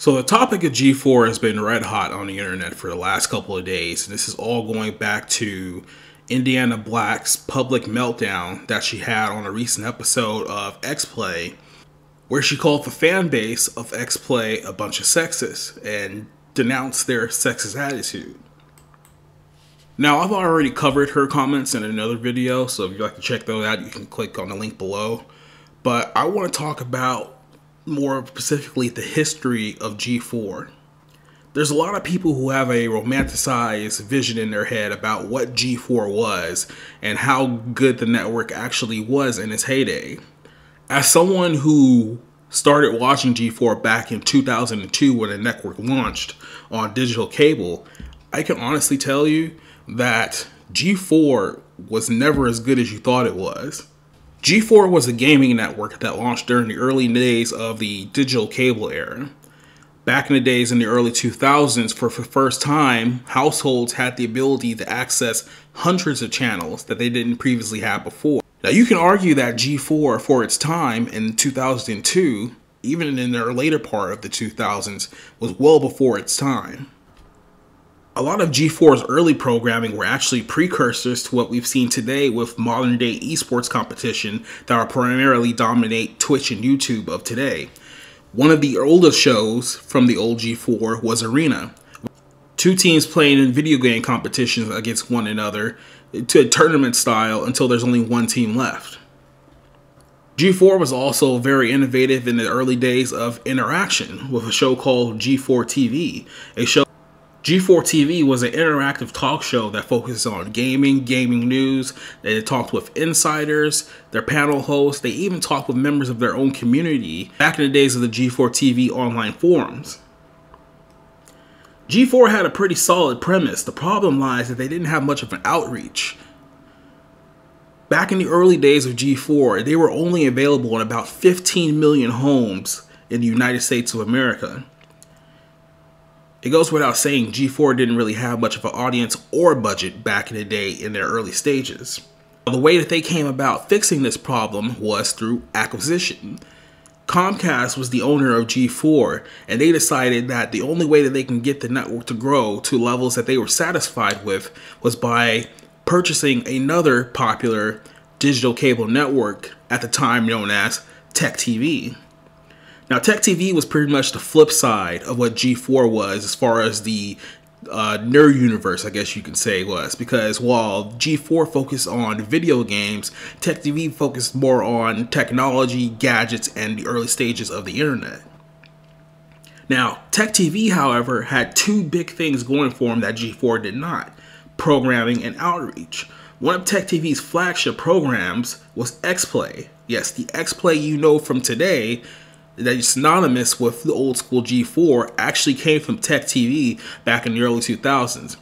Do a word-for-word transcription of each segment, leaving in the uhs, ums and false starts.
So the topic of G four has been red hot on the internet for the last couple of days. This is all going back to Indiana Black's public meltdown that she had on a recent episode of X-Play, where she called the fan base of X-Play a bunch of sexists and denounced their sexist attitude. Now, I've already covered her comments in another video, so if you'd like to check those out, you can click on the link below. But I want to talk about more specifically the history of G four. There's a lot of people who have a romanticized vision in their head about what G four was and how good the network actually was in its heyday. As someone who started watching G four back in two thousand two when the network launched on digital cable, I can honestly tell you that G four was never as good as you thought it was. G four was a gaming network that launched during the early days of the digital cable era. Back in the days in the early two thousands, for the first time, households had the ability to access hundreds of channels that they didn't previously have before. Now, you can argue that G four, for its time in two thousand two, even in their later part of the two thousands, was well before its time. A lot of G four's early programming were actually precursors to what we've seen today with modern day esports competition that are primarily dominate Twitch and YouTube of today. One of the oldest shows from the old G four was Arena. Two teams playing in video game competitions against one another to a tournament style until there's only one team left. G four was also very innovative in the early days of interaction with a show called G four T V, a show G four T V was an interactive talk show that focused on gaming, gaming news. They talked with insiders, their panel hosts. They even talked with members of their own community back in the days of the G four T V online forums. G four had a pretty solid premise. The problem lies that they didn't have much of an outreach. Back in the early days of G four, they were only available in about fifteen million homes in the United States of America. It goes without saying G four didn't really have much of an audience or budget back in the day in their early stages. The way that they came about fixing this problem was through acquisition. Comcast was the owner of G four, and they decided that the only way that they can get the network to grow to levels that they were satisfied with was by purchasing another popular digital cable network at the time known as Tech T V. Now, Tech T V was pretty much the flip side of what G four was as far as the uh, nerd universe, I guess you can say, was. Because while G four focused on video games, Tech T V focused more on technology, gadgets, and the early stages of the internet. Now, Tech T V, however, had two big things going for them that G four did not: programming and outreach. One of Tech T V's flagship programs was X-Play. Yes, the X-Play you know from today, that is synonymous with the old school G four, actually came from Tech T V back in the early two thousands.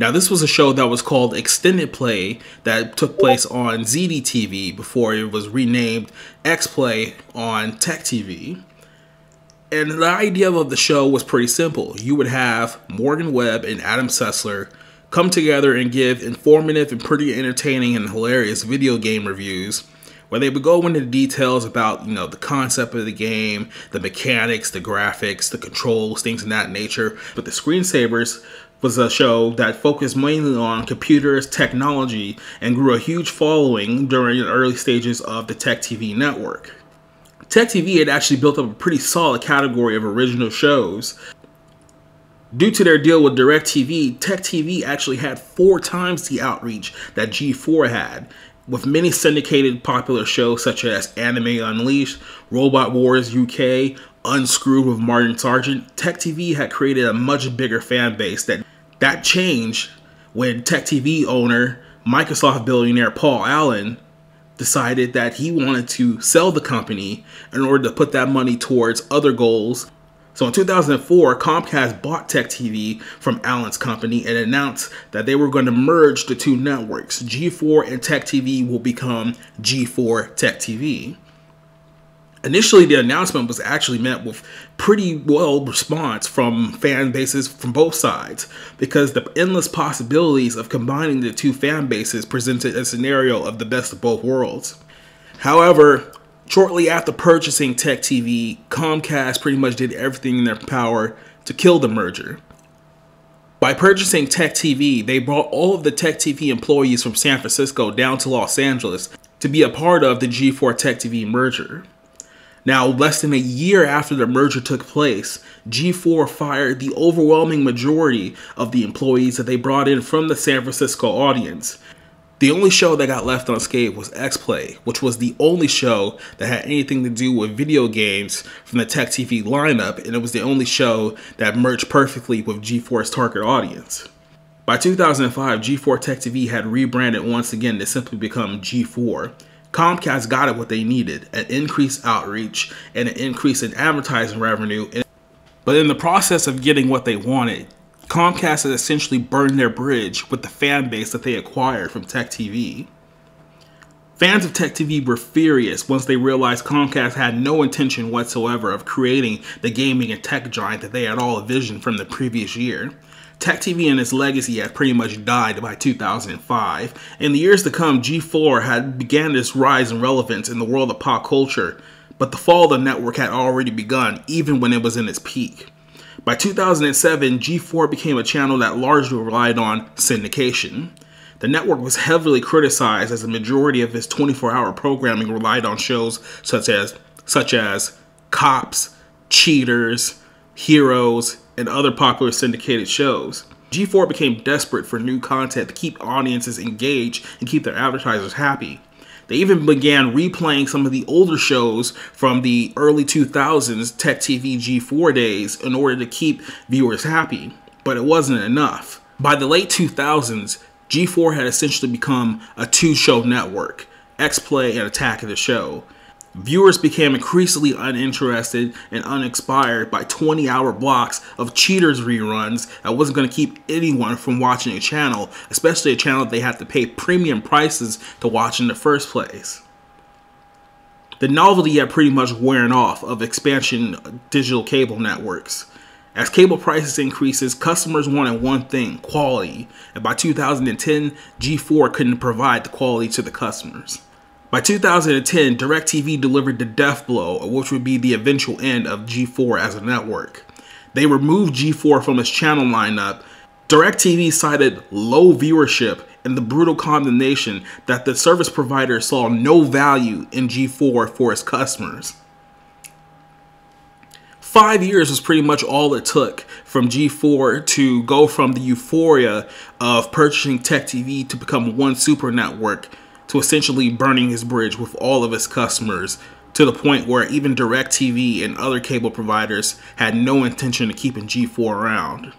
Now, this was a show that was called Extended Play that took place on Z D T V before it was renamed X-Play on Tech T V. And the idea of the show was pretty simple. You would have Morgan Webb and Adam Sessler come together and give informative and pretty entertaining and hilarious video game reviews, where they would go into the details about, you know, the concept of the game, the mechanics, the graphics, the controls, things of that nature. But The Screensavers was a show that focused mainly on computers, technology, and grew a huge following during the early stages of the Tech T V network. Tech T V had actually built up a pretty solid category of original shows. Due to their deal with DirecTV, Tech T V actually had four times the outreach that G four had, with many syndicated popular shows such as Anime Unleashed, Robot Wars U K, Unscrewed with Martin Sargent. Tech T V had created a much bigger fan base. That, that changed when Tech T V owner, Microsoft billionaire Paul Allen, decided that he wanted to sell the company in order to put that money towards other goals. So in two thousand four, Comcast bought Tech T V from Allen's company and announced that they were going to merge the two networks. G four and Tech T V will become G four Tech T V. Initially, the announcement was actually met with pretty well response from fan bases from both sides, because the endless possibilities of combining the two fan bases presented a scenario of the best of both worlds. However, Shortly after purchasing Tech T V, Comcast pretty much did everything in their power to kill the merger. By purchasing Tech T V, they brought all of the Tech T V employees from San Francisco down to Los Angeles to be a part of the G four Tech T V merger. Now, less than a year after the merger took place, G four fired the overwhelming majority of the employees that they brought in from the San Francisco audience. The only show that got left unscathed was X-Play, which was the only show that had anything to do with video games from the Tech T V lineup, and it was the only show that merged perfectly with G four's target audience. By two thousand five, G four Tech T V had rebranded once again to simply become G four. Comcast got it what they needed, an increased outreach and an increase in advertising revenue, but in the process of getting what they wanted, Comcast has essentially burned their bridge with the fan base that they acquired from Tech T V. Fans of Tech T V were furious once they realized Comcast had no intention whatsoever of creating the gaming and tech giant that they had all envisioned from the previous year. Tech T V and its legacy had pretty much died by two thousand five. In the years to come, G four had began its rise in relevance in the world of pop culture, but the fall of the network had already begun, even when it was in its peak. By two thousand seven, G four became a channel that largely relied on syndication. The network was heavily criticized as the majority of its twenty-four hour programming relied on shows such as, such as Cops, Cheaters, Heroes, and other popular syndicated shows. G four became desperate for new content to keep audiences engaged and keep their advertisers happy. They even began replaying some of the older shows from the early two thousands Tech T V G four days in order to keep viewers happy, but it wasn't enough. By the late two thousands, G four had essentially become a two-show network, X-Play and Attack of the Show. Viewers became increasingly uninterested and uninspired by twenty hour blocks of Cheaters reruns that wasn't going to keep anyone from watching a channel, especially a channel that they had to pay premium prices to watch in the first place. The novelty had pretty much worn off of expansion digital cable networks. As cable prices increases, customers wanted one thing, quality, and by two thousand ten, G four couldn't provide the quality to the customers. By two thousand ten, DirecTV delivered the death blow, which would be the eventual end of G four as a network. They removed G four from its channel lineup. DirecTV cited low viewership and the brutal condemnation that the service provider saw no value in G four for its customers. Five years was pretty much all it took from G four to go from the euphoria of purchasing Tech T V to become one super network, to essentially burning his bridge with all of his customers, to the point where even DirecTV and other cable providers had no intention of keeping G four around.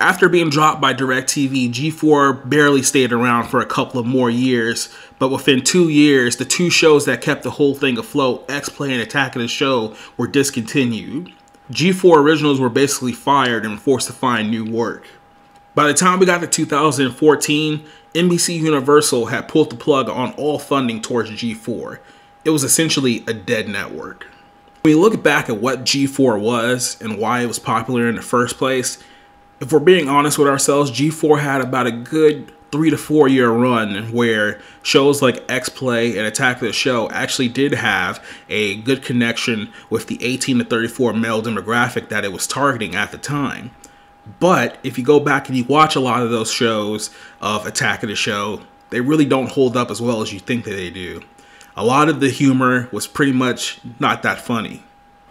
After being dropped by DirecTV, G four barely stayed around for a couple of more years, but within two years, the two shows that kept the whole thing afloat, X-Play and Attack of the Show, were discontinued. G four originals were basically fired and forced to find new work. By the time we got to two thousand fourteen, N B C Universal had pulled the plug on all funding towards G four. It was essentially a dead network. When we look back at what G four was and why it was popular in the first place, if we're being honest with ourselves, G four had about a good three to four year run where shows like X-Play and Attack of the Show actually did have a good connection with the eighteen to thirty-four male demographic that it was targeting at the time. But if you go back and you watch a lot of those shows of Attack of the Show, they really don't hold up as well as you think that they do. A lot of the humor was pretty much not that funny.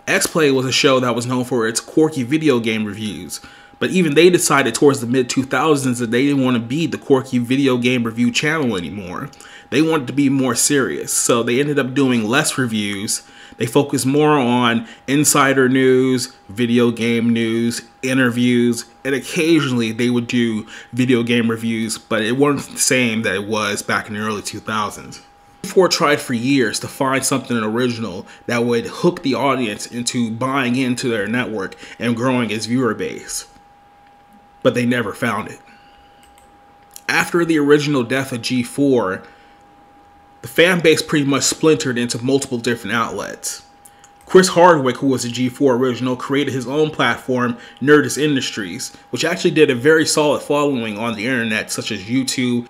X-Play was a show that was known for its quirky video game reviews, but even they decided towards the mid two thousands that they didn't want to be the quirky video game review channel anymore. They wanted to be more serious, so they ended up doing less reviews. They focus more on insider news, video game news, interviews, and occasionally they would do video game reviews, but it wasn't the same that it was back in the early two thousands. G four tried for years to find something original that would hook the audience into buying into their network and growing its viewer base, but they never found it. After the original death of G four, the fan base pretty much splintered into multiple different outlets. Chris Hardwick, who was a G four original, created his own platform, Nerdist Industries, which actually did a very solid following on the internet, such as YouTube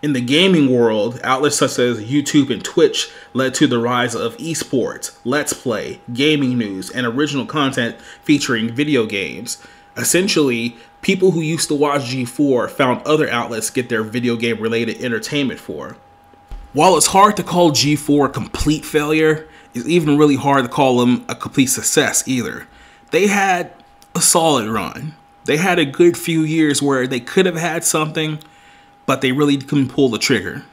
In the gaming world, outlets such as YouTube and Twitch led to the rise of esports, Let's Play, gaming news, and original content featuring video games. Essentially, people who used to watch G four found other outlets to get their video game related entertainment for. While it's hard to call G four a complete failure, it's even really hard to call them a complete success either. They had a solid run. They had a good few years where they could have had something, but they really couldn't pull the trigger.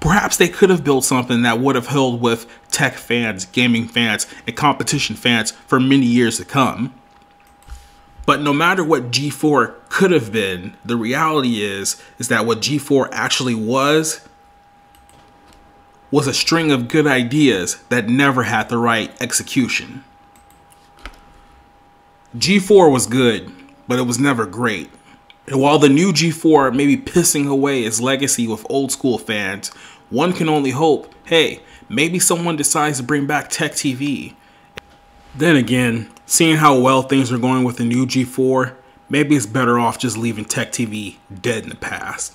Perhaps they could have built something that would have held with tech fans, gaming fans, and competition fans for many years to come. But no matter what G four could have been, the reality is, is that what G four actually was, was a string of good ideas that never had the right execution. G four was good, but it was never great. And while the new G four may be pissing away its legacy with old school fans, one can only hope, hey, maybe someone decides to bring back Tech T V. Then again, seeing how well things are going with the new G four, maybe it's better off just leaving Tech T V dead in the past.